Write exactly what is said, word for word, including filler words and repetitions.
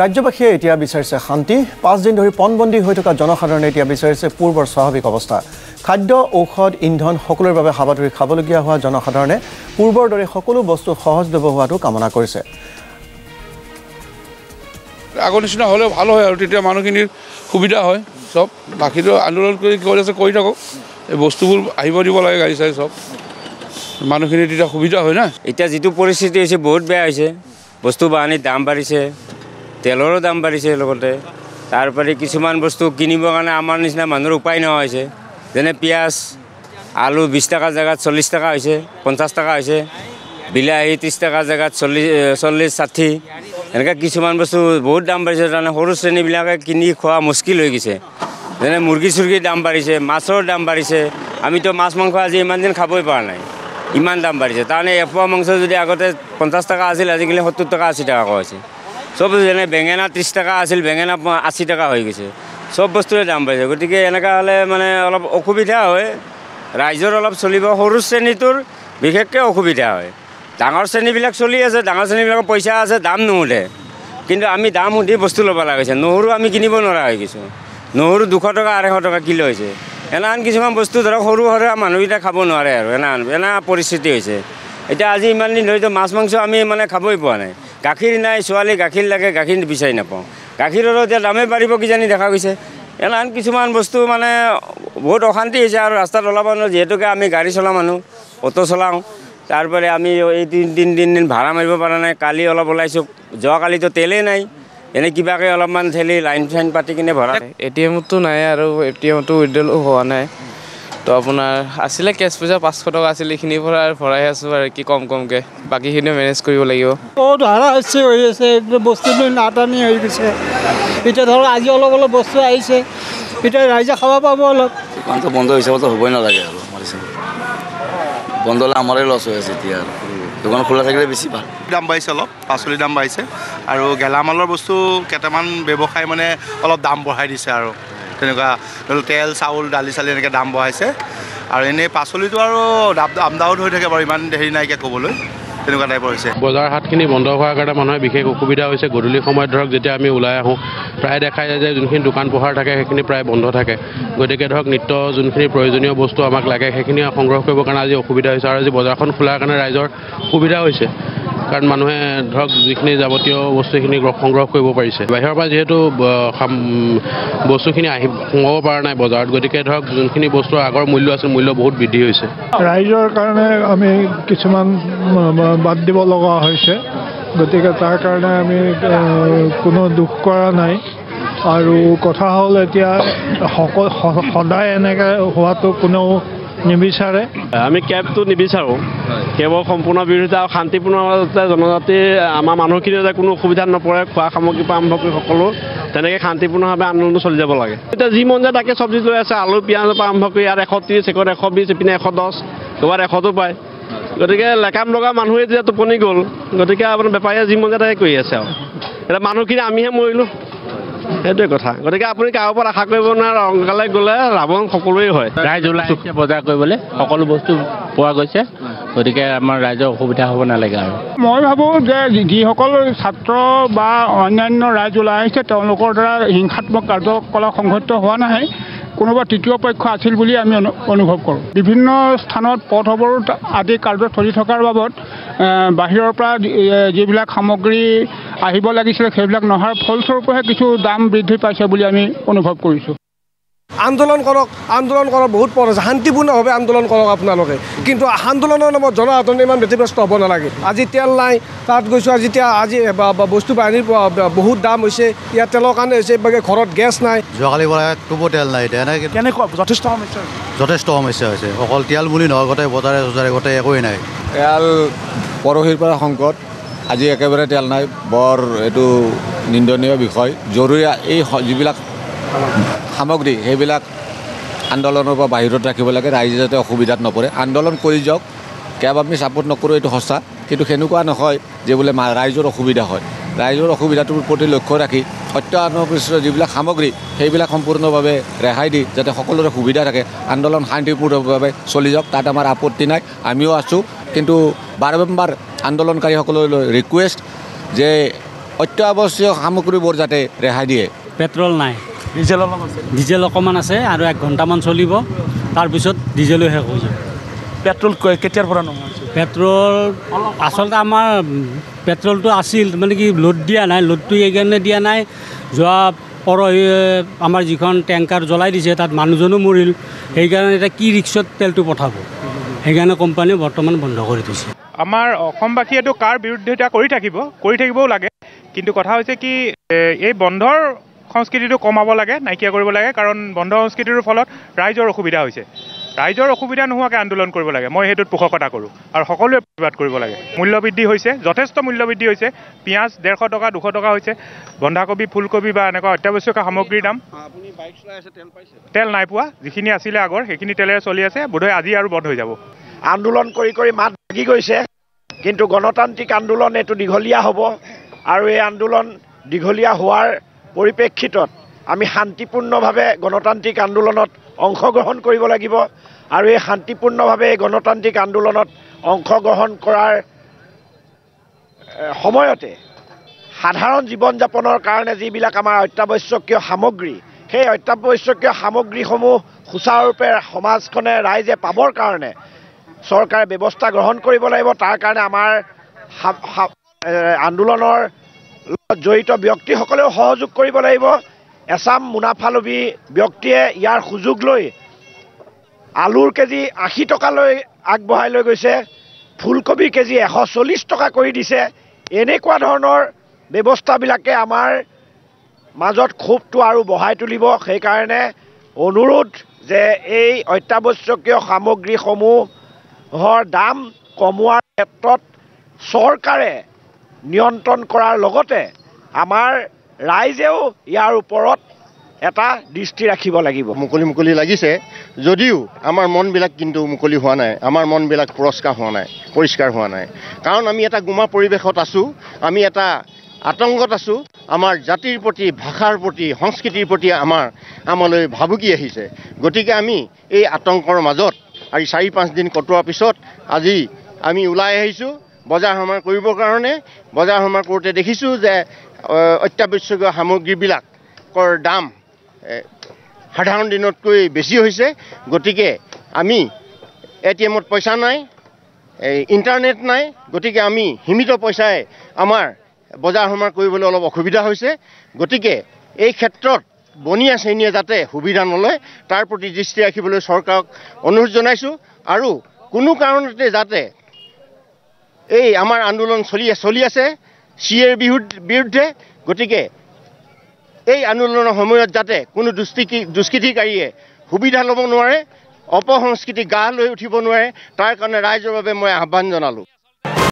राज्यवासीয়ে এতিয়া বিচাৰিছে শান্তি পাঁচ দিন ধৰি পণবন্দী হৈ থকা জনসাধাৰণে এতিয়া বিচাৰিছে পূৰ্বৰ স্বাভাৱিক অৱস্থা খাদ্য ঔষধ ইন্ধন সকলৰ বাবে হাবাতৰি খাবলগীয়া হোৱা জনসাধাৰণে পূৰ্বৰ দৰে সকলো বস্তু সহজলভ্য হোৱাটো কামনা কৰিছে আগনিছনা হ'লে ভাল হয় আৰু তেতিয়া মানুহখিনিৰ সুবিধা হয় সব বাকিটো আন্দোলন কৰি কৰিছে কৈ থাকো এই বস্তুবোৰ আহিব দিব লাগে গাড়ী চাই সব মানুহখিনি তেতিয়া সুবিধা হয় না এতিয়া যেটো পৰিস্থিতি হৈছে বহুত বেয়া হৈছে বস্তু বাহানি দাম বাঢ়িছে তেলৰ দাম বাঢ়িছে লগতে তারপরে কিছুমান বস্তু কিনিব কাৰণে আমাৰ নিচিনা মানুহৰ উপায় নহয় হৈছে যেনে পিয়াজ আলু বিশ টাকা জায়গা চল্লিশ টাকা হৈছে পঞ্চাশ টাকা হৈছে বিলাহী ত্ৰিশ টাকা জায়গা চল্লিশ ষাঠি এনেকা কিছুমান বস্তু বহুত দাম বাঢ়িছে জানা সৰু শ্ৰেণীবিলাকে কিনি খোৱা মুশকিল হৈ গৈছে যেনে মুৰ্গী চুৰ্গী দাম বাঢ়িছে মাছৰ দাম বাঢ়িছে আমি তো মাছ মাংস আজি ইমান দিন খাবই পৰা নাই ইমান দাম বাঢ়িছে তানে এপোৱা মাংস যদি আগতে পঞ্চাশ টাকা আছিল আজিকালি সত্তৰ টাকা আশী টাকা হৈছে सब जने बेंगेना त्रिश टाका आसिल बेंगेना आशी टाका हो गए सब बस्तुरे दाम बढ़े गति के मानने अलग असुविधा है राइजर अलग चलो सर श्रेणीटर विशेषक असुविधा है डाँगर श्रेणीबी चलि आसे डाँगर श्रेणीबी पैसा आसे दाम नुदे कि आम दाम सूधी बस्तु लब लगे नहरु आम कि नहरु दुश टका आढ़श टका किलो है एनान किसान बस्तु धरक सर मानुकटा खा ना एनान एना परिस्थिति इतना आज इन दिन धरी तो माछ मांस आम मैं खाई पा ना गाखिर ना छाली गाखिर लगे गाखिर विचार नपाँ गाखिर दामे बढ़ किजानी देखा गई है एनान किसान बस्तु मानने बहुत अशांति और रास्ता ओलाब ना जीतुके आम गाड़ी चला मानू अटो चलाओं तारे आम तीन तीन तीन दिन भाड़ा मार परा ना कल अलग ओला जो कल तो तेल ना एने क्या अलग ठेली लाइन चाइन पाती कि भरा एटीएम तो ना और एटीएम तो उड्रल हुआ ना तो अपना आसिले कैश पैसा पाँच सौ टका आसिले इखिनि भरा भरा आसो कि कम कम के बाकी हिनो मैनेज करिबो लागिबो ओ धारा आसे होइसे बस्तु नाटानी होइ गइसे इटा धर आज अलग अलग बस्तु आइसे इटा राइजा खावा पाबो अलग दुकान तो बंद हिसाब तो होबो ना लागे आरो मारिसे बंदला हमरे लॉस होइसे इटा दुकान खुला থাকিলে বেশি ভাল দাম বাইছে অলপ পাছলি দাম বাইছে আর গেলামালৰ বস্তু কেটামান ব্যৱসায় মানে অলপ দাম বঢ়াই দিছে আৰু तेने तेल चाउल डाली चाली एने दाम बढ़ाई और इन्हें पाचलि तो आमदाउन थके इन हेरी नाइकिया कबल बजार हाटखिनि बन्ध होवार कारण मानुहे विशेष असुविधा होइसे गधुली समय धरक जेतिया आमि उलाय आहु प्राय देखा जाय जे जुनखिनि दुकान पोहार थाके हेखिनि प्राय बन्ध थाके गदिके धरक नित्य जुनखिनि प्रयोजनीय बस्तु आमाक लागे हेखिनि संग्रह करिब कारण आज असुविधा होइसे आरो जे बजारखन खुलार कारण राइजर सुविधा होइसे कारण मानुहे धरक जिखिनि जाबतीय बस्तुखिनि संग्रह करिब पारिसे बाहिर पा जेहेतु बस्तुखिनि आहि संग्रह पार नाय बजारत गदिके धरक जुनखिनि बस्तुर आगर मूल्य आसिल मूल्य बहुत बृद्धि होइसे राइजर कारणे आमि किछुमान বাদ দিব লগা হৈছে গতিকে তাৰ কাৰণে আমি কোনো দুখ কৰা নাই আৰু কথা হ'ল এতিয়া সদায় এনেকৈ হোৱাটো কোনো নিবিচাৰে আমি কেবটো নিবিচাৰোঁ কেৱল সম্পূৰ্ণ বিৰোধিতা আৰু শান্তিপূৰ্ণভাৱে জনজাতি আমাৰ মানুহখিনি যাতে কোনো অসুবিধাত নপৰে খোৱা সামগ্ৰী পৰা আৰম্ভ কৰি সকলো তেনেকৈ শান্তিপূৰ্ণভাৱে আন্দোলন চলি যাব লাগে এতিয়া যি মন যায় তাকে চব্জি লৈ আছে আলু পিঁয়াজ পৰা আৰম্ভ কৰি ইয়াত এশ ত্ৰিশ একত এশ বিশ পিনে এশ দহ ক'ৰবাত এশটো পায় গতিকে লেকাম লগা মানুহে যে টোপনি গ'ল গতিকে আপোনাৰ বেপাৰীয়ে যি মন যায় কৰি আছে আৰু এটা মানুহখিনি আমিহে মৰিলোঁ সেইটোৱে কথা গতিকে আপুনি কাৰো পৰা আশা কৰিব নোৱাৰে অংকালে গ'লে ৰাৱণ সকলোৱে হয় ৰাইজ ওলাইছে বজাৰ কৰিবলৈ সকলো বস্তু পোৱা গৈছে গতিকে আমাৰ ৰাইজৰ অসুবিধা হ'ব নালাগে আৰু মই ভাবোঁ যে যিসকল ছাত্ৰ বা অন্যান্য ৰাইজ ওলাই আহিছে তেওঁলোকৰ দ্বাৰা হিংসাত্মক কাৰ্যকলাপ সংঘটিত হোৱা নাই কোনোবা তৃতীয় পক্ষ আছিল বুলি আমি অনুভৱ কৰোঁ বিভিন্ন স্থানত পথ অৱৰোধ আদি কাৰ্য চলি থকাৰ বাবদ বাহিৰৰ পৰা যিবিলাক সামগ্ৰী আহিব লাগিছিল সেইবিলাক নহাৰ ফলস্বৰূপেহে কিছু দাম বৃদ্ধি পাইছে বুলি আমি অনুভৱ কৰিছোঁ আন্দোলন কৰক আন্দোলন কৰক বহুত শান্তিপূৰ্ণভাৱে আন্দোলন কৰক আপোনালোকে কিন্তু আন্দোলনৰ নামত জনসাধাৰণ ইমান ব্যতিব্যস্ত হ'ব নালাগে আজি তেল নাই তাত গৈছোঁ আজি এতিয়া আজি বস্তু বাহিনীৰ বহুত দাম হৈছে ইয়াৰ তেলৰ কাৰণে হৈছে বাগে ঘৰত গেছ নাই যোৱাকালি পৰা টুপো তেল নাই কেনেকুৱা যথেষ্ট সমস্যা যথেষ্ট সমস্যা হৈছে অকল তেল বুলি নহয় গোটেই বজাৰে বজাৰে গোটেই একোৱেই নাই তেল পৰহিৰ পৰা সংকট আজি একেবাৰে তেল নাই বৰ এইটো নিন্দনীয় বিষয় জৰুৰী এই যিবিলাক সামগ্ৰী সেইবিলাক আন্দোলনৰ পৰা বাহিৰত ৰাখিব লাগে ৰাইজে যাতে অসুবিধাত নপৰে আন্দোলন কৰি যাওক কেব আমি ছাপোৰ্ট নকৰোঁ এইটো সঁচা কিন্তু সেনেকুৱা নহয় যে বোলে ৰাইজৰ অসুবিধা হয় ৰাইজৰ অসুবিধাটোৰ প্ৰতি লক্ষ্য ৰাখি অত্যাৱশ্যকীয় যিবিলাক সামগ্ৰী সেইবিলাক সম্পূৰ্ণভাৱে ৰেহাই দি যাতে সকলোৰে সুবিধা থাকে আন্দোলন শান্তিপূৰ্ণভাৱে চলি যাওক তাত আমাৰ আপত্তি নাই আমিও আছোঁ কিন্তু বাৰম্বাৰ আন্দোলনকাৰীসকললৈ ৰিকুৱেষ্ট যে अत्यावश्यक सामग्रीबोर जाते रेहाई दिए पेट्रोल ना डिजेल डिजेल अकमान आसे और एक घंटामान चलिब तार पिছত डिजेलो शेष हो जाए पेट्रोल केटियार परा नय पेट्रोल आसलते आमार पेट्रोल तो आसिल माने कि लोड दिया ना लोड तो एगने दिया ना जोआ पर आमार जिखन टैंकर जलाई दिसे तात मानुजनो मरिल हेइ कारण एटा की रिक्सत तेलटो पठाबो हेइ कारण कोम्पानी बर्तमान बन्ध करि दिसे आमार অসমবাসীয়ে তো কাৰ বিৰুদ্ধেতা কৰি থাকিব কৰি থাকিবও লাগে কিন্তু কথা হৈছে কি এই বন্ধৰ সংস্কৃতিটো কমাব লাগে নাইকিয়া কৰিব লাগে কাৰণ বন্ধ সংস্কৃতিৰ ফলত ৰাইজৰ অসুবিধা হৈছে ৰাইজৰ অসুবিধা নোহোৱাকৈ আন্দোলন কৰিব লাগে মই হেতুত পোষকতা কৰোঁ আৰু সকলোৱে প্ৰতিবাদ কৰিব লাগে মূল্যবৃদ্ধি হৈছে যথেষ্ট মূল্যবৃদ্ধি হৈছে পিয়াজ ডেৰশ টকা দুশ টকা হৈছে বন্ধাকবি ফুলকবি বা এনেকুৱা অত্যাৱশ্যক সামগ্ৰীৰ দাম আপুনি বাইক চলাই আছে তেল পাইছে তেল নাই পোৱা যিখিনি আছিল আগৰ সেইখিনি তেলেৰে চলি আছে বোধহয় আজি আৰু বন্ধ হৈ যাব আন্দোলন কৰি কৰি মাত ভাগি গৈছে কিন্তু গণতান্ত্ৰিক আন্দোলন এটো দীঘলীয়া হ'ব আৰু এই আন্দোলন দীঘলীয়া হোৱাৰ পৰিপ্ৰেক্ষিতত আমি শান্তিপূৰ্ণভাৱে গণতান্ত্ৰিক আন্দোলনত অংশগ্ৰহণ কৰিব লাগিব আৰু এই শান্তিপূৰ্ণভাৱে গণতান্ত্ৰিক আন্দোলনত অংশগ্ৰহণ কৰাৰ সময়তে সাধাৰণ জীৱন যাপনৰ কাৰণে যিবিলাক আমাৰ অত্যাৱশ্যকীয় সামগ্ৰী সেই অত্যাৱশ্যকীয় সামগ্ৰীসমূহ সুচাৰুৰূপে সমাজখনে ৰাইজে পাবৰ কাৰণে চৰকাৰে ব্যৱস্থা গ্ৰহণ কৰিব লাগিব তাৰ কাৰণে আমাৰ আন্দোলনৰ জড়িত ব্যক্তিসকলেও সহযোগ কৰিব লাগিব এসাম মুনাফালবী ব্যক্তিয়ে ইয়াৰ সুযোগ লৈ আলুৰ কেজি আশী টকা লৈ আগবঢ়াই লৈ গৈছে ফুলকবি কেজি এশ চল্লিশ টকা কৰি দিছে এনেকুৱা ধৰণৰ ব্যৱস্থাবিলাকে আমাৰ মাজত ক্ষোভটো আৰু বহাই তুলিব সেই কাৰণে অনুৰোধ যে এই অত্যাৱশ্যকীয় সামগ্ৰীসমূহৰ দাম কমোৱাৰ ক্ষেত্ৰত চৰকাৰে নিয়ন্ত্ৰণ কৰাৰ লগতে আমাৰ ৰাইজেও ইয়াৰ ওপৰত এটা দৃষ্টি ৰাখিব লাগিব মুকলি মুকলি লাগিছে যদিও আমাৰ মনবিলাক কিন্তু মুকলি হোৱা নাই আমাৰ মনবিলাক পুৰস্কাৰ হোৱা নাই পৰিষ্কাৰ হোৱা নাই কাৰণ আমি এটা গুমা পৰিৱেশত আছো আমি এটা আতংকত আছো আমাৰ জাতিৰ প্ৰতি ভাষাৰ প্ৰতি সংস্কৃতিৰ প্ৰতি আমাৰ আমালৈ ভাবুকি আহিছে গতিকে আমি এই আতংকৰ মাজত আৰু চাৰি পাঁচ দিন কটোৱাৰ পিছত আজি আমি ওলাই আহিছো বজাৰ সমাৰ কৰিবৰ কাৰণে বজাৰ সমাৰ কৰোঁতে দেখিছোঁ যে অত্যাৱশ্যকীয় সামগ্ৰীবিলাকৰ দাম সাধাৰণ দিনতকৈ বেছি হৈছে গতিকে আমি এ টি এমত পইচা নাই ইণ্টাৰনেট নাই গতিকে আমি সীমিত পইচাই আমাৰ বজাৰ সমাৰ কৰিবলৈ অলপ অসুবিধা হৈছে গতিকে এই ক্ষেত্ৰত বনিয়া শ্ৰেণীয়ে যাতে সুবিধা নলয় তাৰ প্ৰতি দৃষ্টি ৰাখিবলৈ চৰকাৰক অনুৰোধ জনাইছোঁ আৰু কোনো কাৰণতে যাতে এই আমাৰ আন্দোলন চলি চলি আছে চিয়েৰ বিৰুদ্ধে গতিকে এই আন্দোলনৰ সময়ত যাতে কোনো দুষ্কৃতি দুষ্কৃতিকাৰীয়ে সুবিধা ল'ব নোৱাৰে অপসংস্কৃতি গা লৈ উঠিব নোৱাৰে তাৰ কাৰণে ৰাইজৰ বাবে মই আহ্বান জনালোঁ।